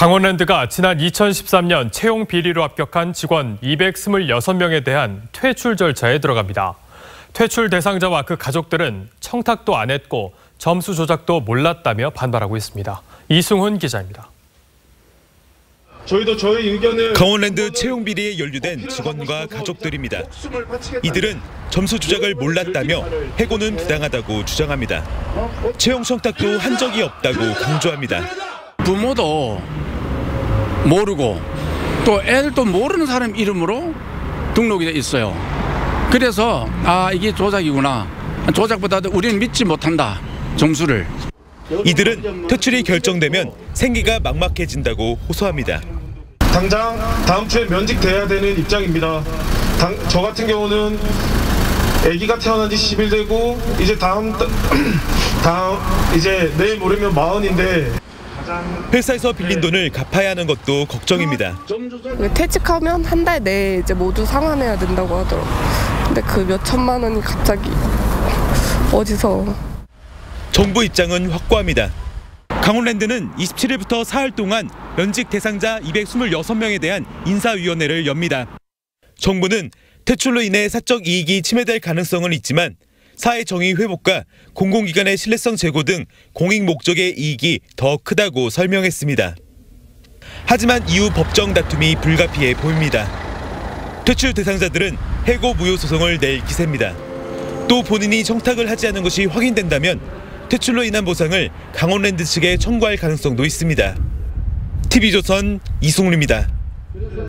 강원랜드가 지난 2013년 채용 비리로 합격한 직원 226명에 대한 퇴출 절차에 들어갑니다. 퇴출 대상자와 그 가족들은 청탁도 안 했고 점수 조작도 몰랐다며 반발하고 있습니다. 이승훈 기자입니다. 저희도 저희 의견을 강원랜드 채용 비리에 연루된 직원과 가족들입니다. 이들은 점수 조작을 몰랐다며 해고는 부당하다고 주장합니다. 채용 청탁도 한 적이 없다고 강조합니다. 부모도 모르고 또 애들도 모르는 사람 이름으로 등록이 돼 있어요. 그래서 이게 조작이구나. 조작보다도 우리는 믿지 못한다. 점수를. 이들은 퇴출이 결정되면 생계가 막막해진다고 호소합니다. 당장 다음 주에 면직돼야 되는 입장입니다. 저 같은 경우는 아기가 태어난 지 10일 되고 이제 이제 내일 모레면 40인데 회사에서 빌린 돈을 갚아야 하는 것도 걱정입니다. 퇴직하면 한 달 내에 이제 모두 상환해야 된다고 하더라고요. 근데 그 몇 천만 원이 갑자기 어디서. 정부 입장은 확고합니다. 강원랜드는 27일부터 사흘 동안 면직 대상자 226명에 대한 인사위원회를 엽니다. 정부는 퇴출로 인해 사적 이익이 침해될 가능성은 있지만 사회 정의 회복과 공공기관의 신뢰성 제고 등 공익 목적의 이익이 더 크다고 설명했습니다. 하지만 이후 법정 다툼이 불가피해 보입니다. 퇴출 대상자들은 해고 무효 소송을 낼 기세입니다. 또 본인이 청탁을 하지 않은 것이 확인된다면 퇴출로 인한 보상을 강원랜드 측에 청구할 가능성도 있습니다. TV조선 이승훈입니다.